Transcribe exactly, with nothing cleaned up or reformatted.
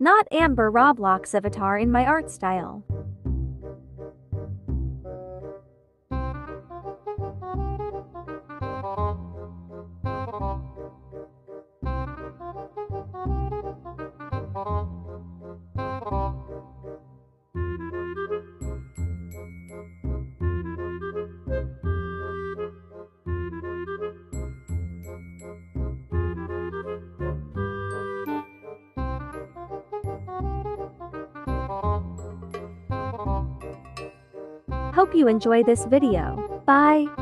NotAmber Roblox avatar in my art style. Hope you enjoy this video. Bye!